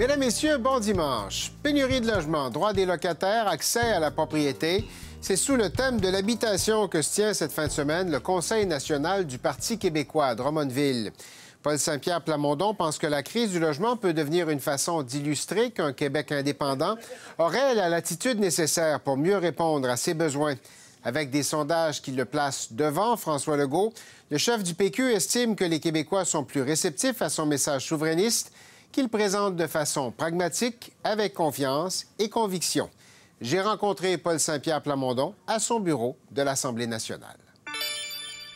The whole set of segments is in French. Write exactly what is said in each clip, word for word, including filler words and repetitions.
Mesdames, Messieurs, bon dimanche. Pénurie de logements, droits des locataires, accès à la propriété. C'est sous le thème de l'habitation que se tient cette fin de semaine le Conseil national du Parti québécois à Drummondville. Paul Saint-Pierre Plamondon pense que la crise du logement peut devenir une façon d'illustrer qu'un Québec indépendant aurait la latitude nécessaire pour mieux répondre à ses besoins. Avec des sondages qui le placent devant François Legault, le chef du P Q estime que les Québécois sont plus réceptifs à son message souverainiste qu'il présente de façon pragmatique, avec confiance et conviction. J'ai rencontré Paul Saint-Pierre Plamondon à son bureau de l'Assemblée nationale.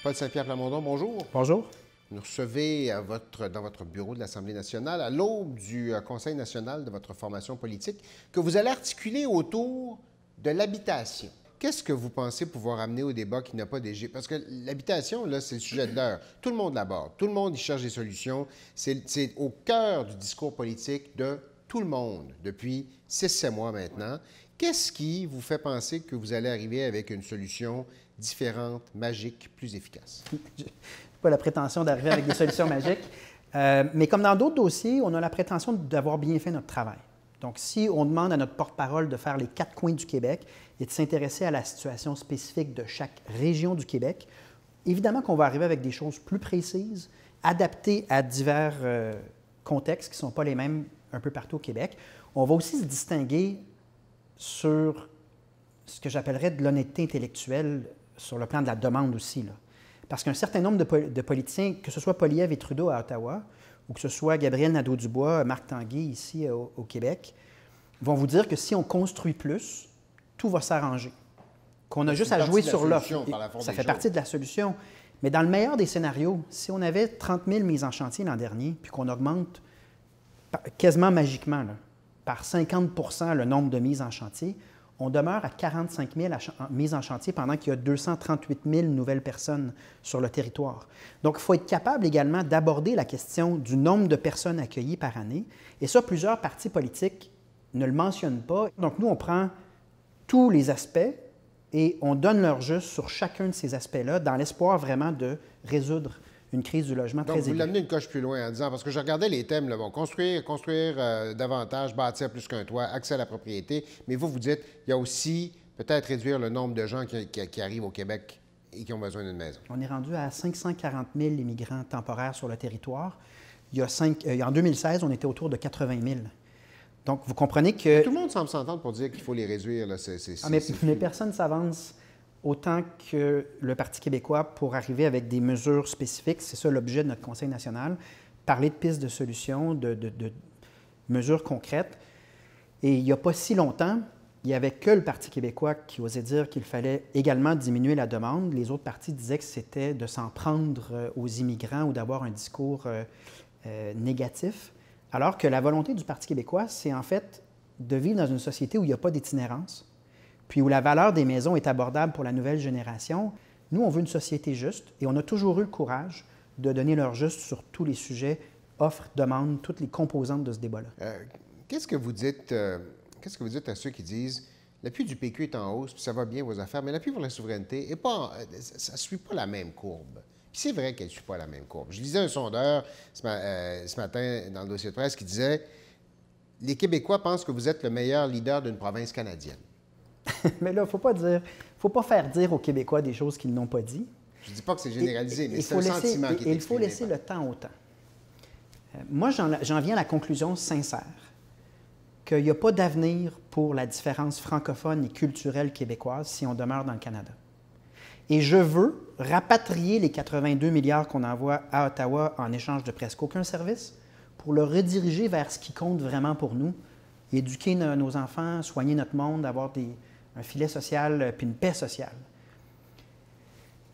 Paul Saint-Pierre Plamondon, bonjour. Bonjour. Vous nous recevez à votre, dans votre bureau de l'Assemblée nationale à l'aube du Conseil national de votre formation politique que vous allez articuler autour de l'habitation. Qu'est-ce que vous pensez pouvoir amener au débat qui n'a pas d'égide? Parce que l'habitation, là, c'est le sujet de l'heure. Tout le monde l'aborde. Tout le monde y cherche des solutions. C'est au cœur du discours politique de tout le monde depuis six sept mois maintenant. Qu'est-ce qui vous fait penser que vous allez arriver avec une solution différente, magique, plus efficace? Je n'ai pas la prétention d'arriver avec des solutions magiques. Euh, mais comme dans d'autres dossiers, on a la prétention d'avoir bien fait notre travail. Donc, si on demande à notre porte-parole de faire les quatre coins du Québec et de s'intéresser à la situation spécifique de chaque région du Québec, évidemment qu'on va arriver avec des choses plus précises, adaptées à divers euh, contextes qui ne sont pas les mêmes un peu partout au Québec. On va aussi se distinguer sur ce que j'appellerais de l'honnêteté intellectuelle sur le plan de la demande aussi, là. Parce qu'un certain nombre de, pol de politiciens, que ce soit Poilievre et Trudeau à Ottawa, ou que ce soit Gabriel Nadeau-Dubois, Marc Tanguy ici au, au Québec, vont vous dire que si on construit plus, tout va s'arranger. Qu'on a juste à jouer sur l'offre. Ça fait partie de la solution. Mais dans le meilleur des scénarios, si on avait trente mille mises en chantier l'an dernier, puis qu'on augmente quasiment magiquement là, par cinquante pour cent le nombre de mises en chantier, on demeure à quarante-cinq mille mises en chantier pendant qu'il y a deux cent trente-huit mille nouvelles personnes sur le territoire. Donc, il faut être capable également d'aborder la question du nombre de personnes accueillies par année. Et ça, plusieurs partis politiques ne le mentionnent pas. Donc, nous, on prend tous les aspects et on donne leur juste sur chacun de ces aspects-là dans l'espoir vraiment de résoudre une crise du logement très élevée. Donc, vous l'amenez une coche plus loin en disant, parce que je regardais les thèmes, là, bon, construire, construire euh, davantage, bâtir plus qu'un toit, accès à la propriété, mais vous, vous dites, il y a aussi peut-être réduire le nombre de gens qui, qui, qui arrivent au Québec et qui ont besoin d'une maison. On est rendu à cinq cent quarante mille immigrants temporaires sur le territoire. Il y a cinq, euh, en deux mille seize, on était autour de quatre-vingt mille. Donc, vous comprenez que... Tout le monde semble s'entendre pour dire qu'il faut les réduire, là, c'est... Ah, mais, mais personne ne s'avance autant que le Parti québécois pour arriver avec des mesures spécifiques. C'est ça l'objet de notre Conseil national. Parler de pistes de solutions, de, de, de mesures concrètes. Et il n'y a pas si longtemps, il n'y avait que le Parti québécois qui osait dire qu'il fallait également diminuer la demande. Les autres partis disaient que c'était de s'en prendre aux immigrants ou d'avoir un discours euh, euh, négatif. Alors que la volonté du Parti québécois, c'est en fait de vivre dans une société où il n'y a pas d'itinérance, puis où la valeur des maisons est abordable pour la nouvelle génération. Nous, on veut une société juste et on a toujours eu le courage de donner leur juste sur tous les sujets, offres, demandes, toutes les composantes de ce débat-là. Euh, qu'est-ce que vous dites, euh, qu'est-ce que vous dites à ceux qui disent l'appui du P Q est en hausse, puis ça va bien vos affaires, mais l'appui pour la souveraineté, est pas, ça ne suit pas la même courbe? Puis c'est vrai qu'elle ne suit pas la même courbe. Je lisais un sondeur ce, ma euh, ce matin dans le dossier de presse qui disait « Les Québécois pensent que vous êtes le meilleur leader d'une province canadienne. » Mais là, il ne faut pas dire, faut pas faire dire aux Québécois des choses qu'ils n'ont pas dit. Je ne dis pas que c'est généralisé, et, mais c'est un laisser, sentiment et, qui est il faut laisser par... le temps au temps. Euh, moi, j'en viens à la conclusion sincère qu'il n'y a pas d'avenir pour la différence francophone et culturelle québécoise si on demeure dans le Canada. Et je veux rapatrier les quatre-vingt-deux milliards qu'on envoie à Ottawa en échange de presque aucun service pour le rediriger vers ce qui compte vraiment pour nous, éduquer nos, nos enfants, soigner notre monde, avoir des... un filet social, puis une paix sociale.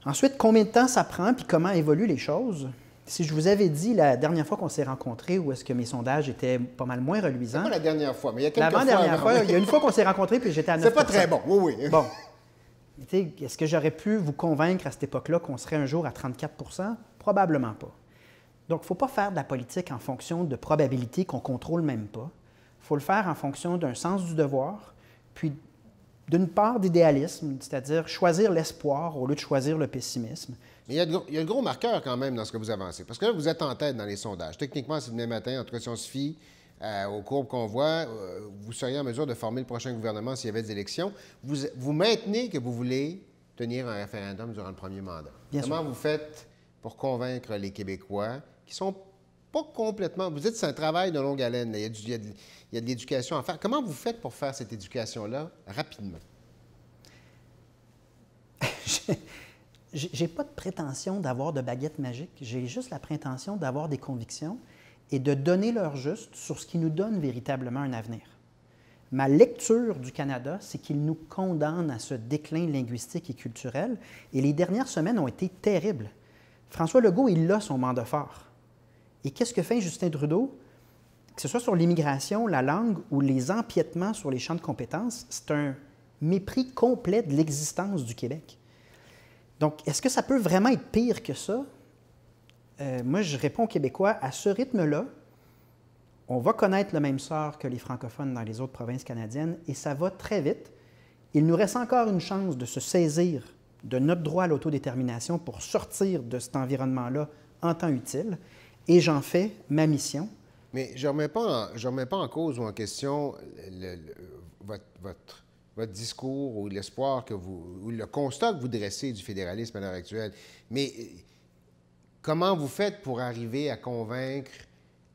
Ensuite, combien de temps ça prend, puis comment évoluent les choses? Si je vous avais dit la dernière fois qu'on s'est rencontrés, où est-ce que mes sondages étaient pas mal moins reluisants... C'est pas la dernière fois, mais il y a quelques fois... L'avant-dernière fois, il y a une fois qu'on s'est rencontrés, puis j'étais à neuf pour cent. C'est pas très bon, oui, oui. Bon. Est-ce que j'aurais pu vous convaincre à cette époque-là qu'on serait un jour à trente-quatre pour cent? Probablement pas. Donc, il ne faut pas faire de la politique en fonction de probabilités qu'on ne contrôle même pas. Il faut le faire en fonction d'un sens du devoir, puis... d'une part d'idéalisme, c'est-à-dire choisir l'espoir au lieu de choisir le pessimisme. Mais il y a de gros, il y a de gros marqueurs quand même dans ce que vous avancez, parce que là, vous êtes en tête dans les sondages. Techniquement, c'est demain matin, en tout cas, si on se fie euh, aux courbes qu'on voit, euh, vous seriez en mesure de former le prochain gouvernement s'il y avait des élections. Vous, vous maintenez que vous voulez tenir un référendum durant le premier mandat. Bien Comment sûr. vous faites pour convaincre les Québécois qui sont pas complètement... Vous dites que c'est un travail de longue haleine. Là. Il y a du, il y a de, il y a de l'éducation à faire. Comment vous faites pour faire cette éducation-là rapidement? J'ai pas de prétention d'avoir de baguette magique. J'ai juste la prétention d'avoir des convictions et de donner leur juste sur ce qui nous donne véritablement un avenir. Ma lecture du Canada, c'est qu'il nous condamne à ce déclin linguistique et culturel. Et les dernières semaines ont été terribles. François Legault, il a son mandat fort. Et qu'est-ce que fait Justin Trudeau? Que ce soit sur l'immigration, la langue ou les empiétements sur les champs de compétences, c'est un mépris complet de l'existence du Québec. Donc, est-ce que ça peut vraiment être pire que ça? Euh, moi, je réponds aux Québécois, à ce rythme-là, on va connaître le même sort que les francophones dans les autres provinces canadiennes, et ça va très vite. Il nous reste encore une chance de se saisir de notre droit à l'autodétermination pour sortir de cet environnement-là en temps utile, et j'en fais ma mission. Mais je ne remets pas en, je remets pas en cause ou en question le, le, votre... votre... votre discours ou l'espoir que vous... ou le constat que vous dressez du fédéralisme à l'heure actuelle. Mais comment vous faites pour arriver à convaincre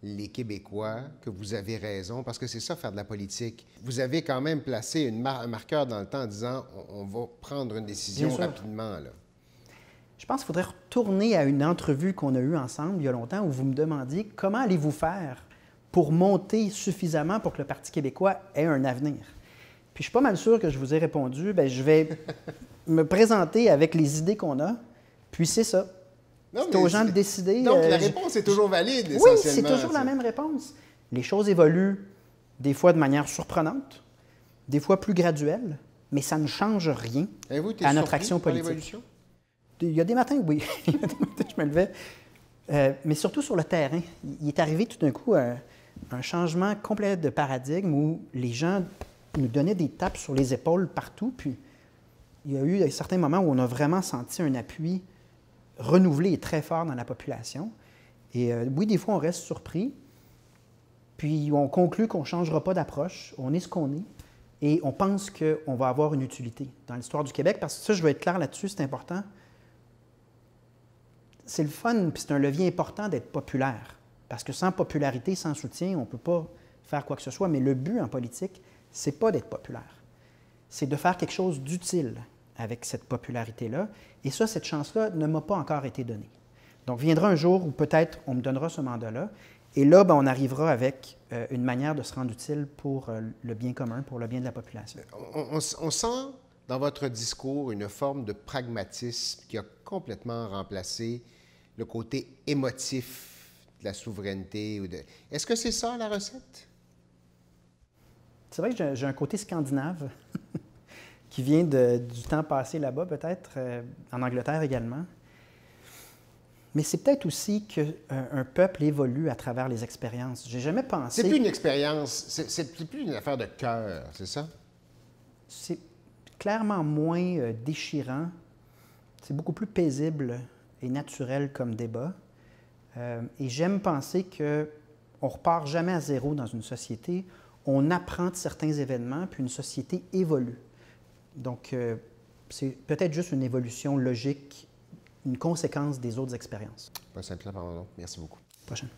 les Québécois que vous avez raison? Parce que c'est ça, faire de la politique. Vous avez quand même placé une mar un marqueur dans le temps en disant « on va prendre une décision rapidement ». Je pense qu'il faudrait retourner à une entrevue qu'on a eue ensemble il y a longtemps où vous me demandiez « comment allez-vous faire pour monter suffisamment pour que le Parti québécois ait un avenir ?» Puis je suis pas mal sûr que je vous ai répondu, bien, je vais me présenter avec les idées qu'on a, puis c'est ça. C'est aux gens de décider. Donc euh, la réponse est toujours valide, oui, essentiellement. Oui, c'est toujours la même réponse. Les choses évoluent, des fois de manière surprenante, des fois plus graduelle, mais ça ne change rien Et vous, à notre action politique. Il y a des matins, oui. Il y a des matins, je me levais. Euh, mais surtout sur le terrain. Il est arrivé tout d'un coup un, un changement complet de paradigme où les gens... nous donnait des tapes sur les épaules partout, puis il y a eu certains moments où on a vraiment senti un appui renouvelé et très fort dans la population. Et euh, oui, des fois, on reste surpris, puis on conclut qu'on ne changera pas d'approche, on est ce qu'on est, et on pense qu'on va avoir une utilité dans l'histoire du Québec, parce que ça, je veux être clair là-dessus, c'est important. C'est le fun, puis c'est un levier important d'être populaire, parce que sans popularité, sans soutien, on ne peut pas faire quoi que ce soit, mais le but en politique, c'est pas d'être populaire. C'est de faire quelque chose d'utile avec cette popularité-là. Et ça, cette chance-là ne m'a pas encore été donnée. Donc, viendra un jour où peut-être on me donnera ce mandat-là. Et là, ben, on arrivera avec euh, une manière de se rendre utile pour euh, le bien commun, pour le bien de la population. On, on, on sent dans votre discours une forme de pragmatisme qui a complètement remplacé le côté émotif de la souveraineté. Ou de... Est-ce que c'est ça, la recette? C'est vrai que j'ai un côté scandinave qui vient de, du temps passé là-bas, peut-être, euh, en Angleterre également. Mais c'est peut-être aussi qu'un un peuple évolue à travers les expériences. J'ai jamais pensé... C'est plus une expérience, c'est plus une affaire de cœur, c'est ça? C'est clairement moins euh, déchirant. C'est beaucoup plus paisible et naturel comme débat. Euh, et j'aime penser qu'on ne repart jamais à zéro dans une société. On apprend de certains événements, puis une société évolue. Donc, euh, c'est peut-être juste une évolution logique, une conséquence des autres expériences. Paul Saint-Pierre Plamondon, merci beaucoup. Prochaine.